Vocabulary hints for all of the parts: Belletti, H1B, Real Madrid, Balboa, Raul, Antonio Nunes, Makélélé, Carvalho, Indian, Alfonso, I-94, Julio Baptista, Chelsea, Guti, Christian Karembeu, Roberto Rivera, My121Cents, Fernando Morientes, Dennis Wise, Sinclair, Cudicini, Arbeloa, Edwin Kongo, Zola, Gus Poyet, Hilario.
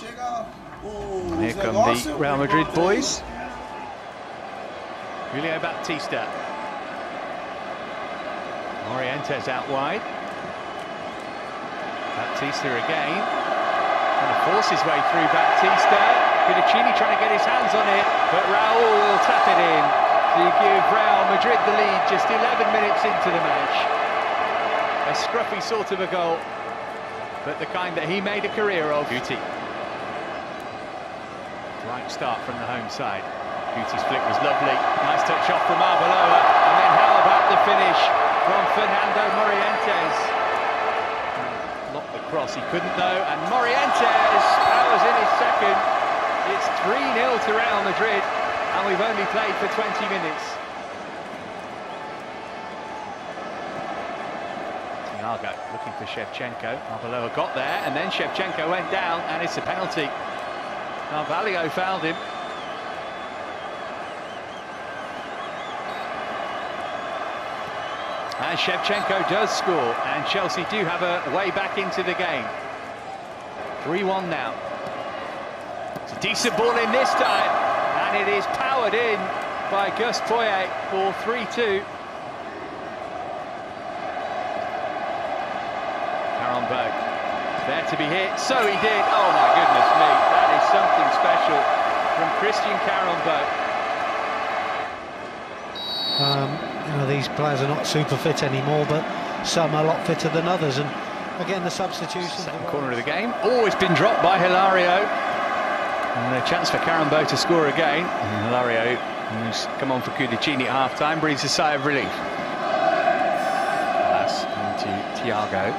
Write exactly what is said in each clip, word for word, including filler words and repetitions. And here come the Real Madrid boys. Julio Baptista. Morientes out wide. Baptista again. Trying to force his way through Baptista. Cudicini trying to get his hands on it, but Raul will tap it in to give Real Madrid the lead just eleven minutes into the match. A scruffy sort of a goal, but the kind that he made a career of. Guti. Right start from the home side. Guti's flick was lovely. Nice touch off from Arbeloa. And then how about the finish from Fernando Morientes? Locked the cross, he couldn't though. And Morientes powers in his second. It's three nil to Real Madrid. And we've only played for twenty minutes. Thiago looking for Shevchenko. Arbeloa got there, and then Shevchenko went down, and it's a penalty. Carvalho fouled him. And Shevchenko does score, and Chelsea do have a way back into the game. three one now. It's a decent ball in this time, and it is powered in by Gus Poyet for three two. Karembeu, there to be hit, so he did. Oh my goodness me, that is something special from Christian Karembeu. Um, you know, these players are not super fit anymore, but some are a lot fitter than others, and again the substitution. Second corner of the game, oh, it's been dropped by Hilario, and a chance for Karembeu to score again. And Hilario, who's come on for Cudicini at half-time, breathes a sigh of relief. That's into Thiago.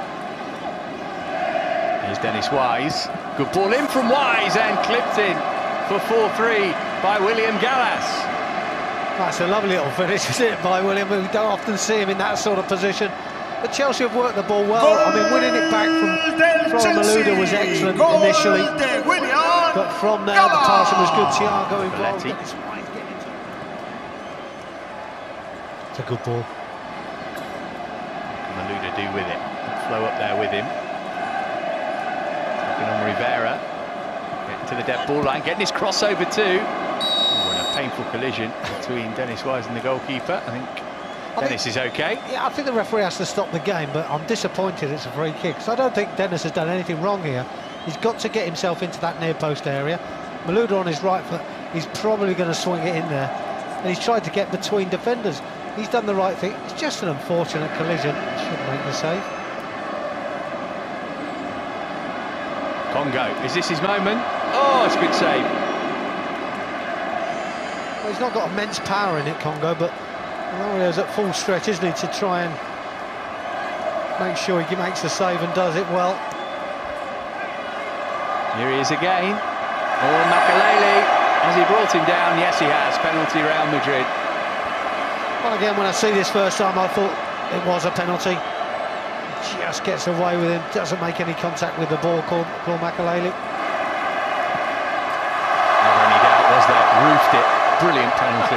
Here's Dennis Wise. Good ball in from Wise and clipped in for four three by William Gallas. That's a lovely little finish, isn't it, by William? We don't often see him in that sort of position. But Chelsea have worked the ball well. Goal I mean, winning it back from Flora Malouda was excellent Goal initially. But from there, the passing was good. Thiago involved. Belletti. It's a good ball. Malouda do with it. Flow up there with him. On Rivera, getting to the dead ball line, getting his crossover too. Ooh, and a painful collision between Dennis Wise and the goalkeeper. I think I Dennis think, is okay. Yeah, I think the referee has to stop the game, but I'm disappointed it's a free kick, because I don't think Dennis has done anything wrong here. He's got to get himself into that near post area. Malouda on his right foot, he's probably going to swing it in there, and he's tried to get between defenders. He's done the right thing. It's just an unfortunate collision. Shouldn't make the save. Kongo, is this his moment? Oh, it's a good save. Well, he's not got immense power in it, Kongo, but Hilario's at full stretch, isn't he, to try and make sure he makes the save and does it well. Here he is again. Oh, Makélélé, has he brought him down? Yes, he has. Penalty, Real Madrid. Well, again, when I see this first time, I thought it was a penalty. Just gets away with him, doesn't make any contact with the ball, called call Makélélé. Never any doubt, there's that, roofed it. Brilliant penalty.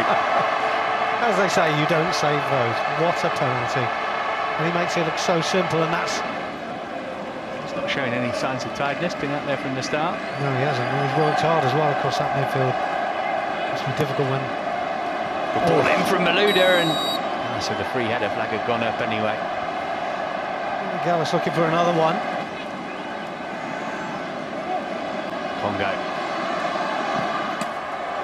As they say, you don't save those. What a penalty. And he makes it look so simple, and that's... He's not showing any signs of tiredness, been out there from the start. No, he hasn't. Well, he's worked hard as well across that midfield. It's been difficult when... The ball oh. in from Malouda, and... Oh, so the free header flag had gone up anyway. Gallas looking for another one. Kongo.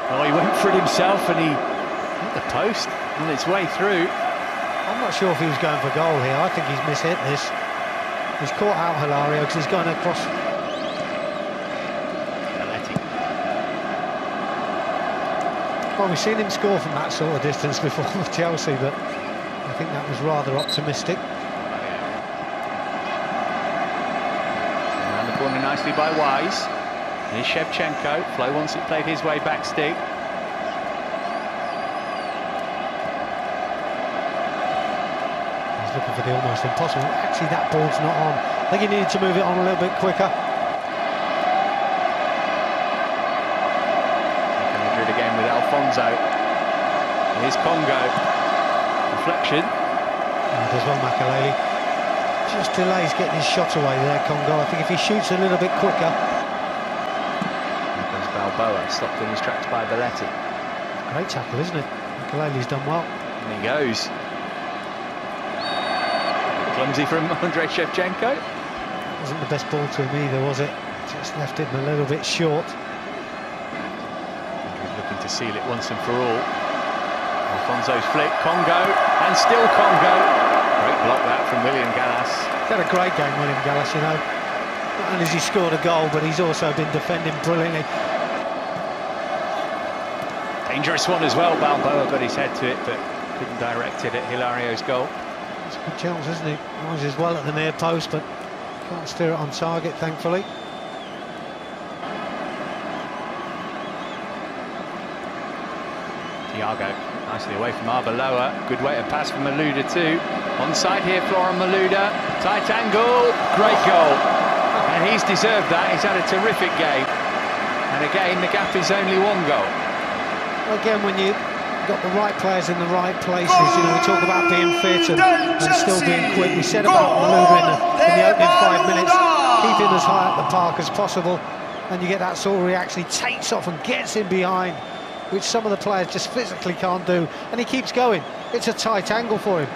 Oh, he went for it himself and he hit the post on its way through. I'm not sure if he was going for goal here. I think he's mishit this. He's caught out Hilario because he's going across. Belletti. Well, we've seen him score from that sort of distance before with Chelsea, but I think that was rather optimistic. Nicely by Wise. Here's Shevchenko. Flo wants it played his way back stick. He's looking for the almost impossible. Actually, that ball's not on. I think he needed to move it on a little bit quicker. Madrid again with Alfonso. Here's Kongo. Reflection. And there's one Makélélé. Just delays getting his shot away there, Kongo. I think if he shoots a little bit quicker, Arbeloa, stopped in his tracks by Belletti. Great tackle, isn't it? Makélélé's done well. And he goes. Clumsy from Andriy Shevchenko. Wasn't the best ball to him either, was it? Just left him a little bit short. He's looking to seal it once and for all. Alfonso's flick, Kongo, and still Kongo. Great block that from William Gallas. He's had a great game, William Gallas, you know. Not only has he scored a goal, but he's also been defending brilliantly. Dangerous one as well, Balboa got his head to it, but couldn't direct it at Hilario's goal. It's a good chance, isn't it? He was as well at the near post, but can't steer it on target, thankfully. Thiago, nicely away from Arbeloa. Good way to pass from Malouda too. Onside here, Flora Malouda. Tight angle, great goal. And he's deserved that, he's had a terrific game. And again, the gap is only one goal. Again, when you... got the right players in the right places. You know, we talk about being fit and, and still being quick. We said about Malouda in the, in the opening five minutes, keep him as high up the park as possible, and you get that sort of reaction. He takes off and gets in behind, which some of the players just physically can't do, and he keeps going. It's a tight angle for him.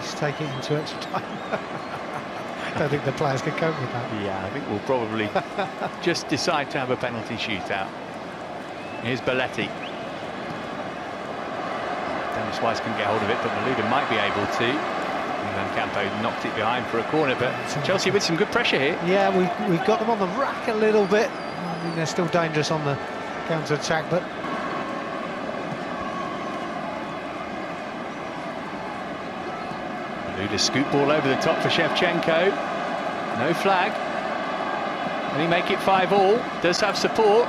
He's taking it into extra time. I don't think the players can cope with that. Yeah, I think we'll probably just decide to have a penalty shootout. Here's Belletti. Dennis Wise can get hold of it, but Malouda might be able to. And Campo knocked it behind for a corner, but Chelsea with some good pressure here. Yeah, we, we've got them on the rack a little bit. I mean, they're still dangerous on the counter-attack, but... Malouda scoop ball over the top for Shevchenko. No flag. Can he make it five all? Does have support.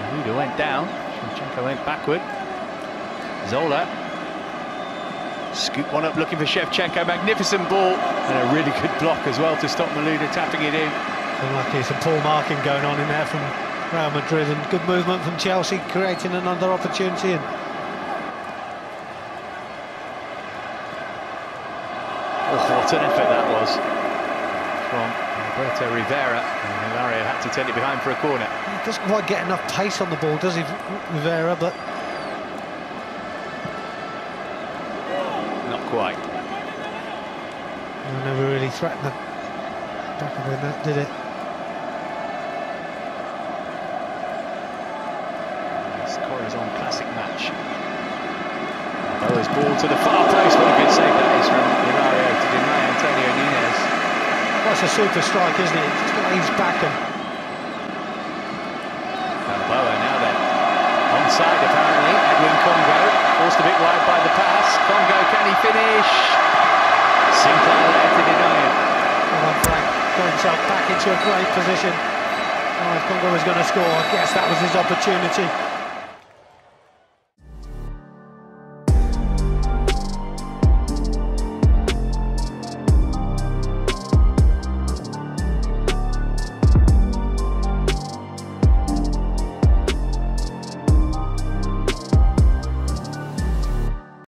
Malouda went down. Shevchenko went backward. Zola, scoop one up looking for Shevchenko, magnificent ball, and a really good block as well to stop Malouda tapping it in. Unlucky, some poor marking going on in there from Real Madrid, and good movement from Chelsea, creating another opportunity. And... oh, what an effort that was from Roberto Rivera, and Hilario had to turn it behind for a corner. He doesn't quite get enough pace on the ball, does he, Rivera, but... quite. I never really threatened the back of the net, did it? This Corazon classic match. Balboa's ball to the far post. What a good save that is from Hilario to deny Antonio Nunes. That's a super strike, isn't it? Just got his back and... Balboa now then. Onside apparently. Edwin Kongo forced a bit wide by the pass. Kongo, can he finish? Sinclair there to deny him. Well done, Frank. Got himself back into a great position. Oh, if Kongo was going to score, I guess that was his opportunity.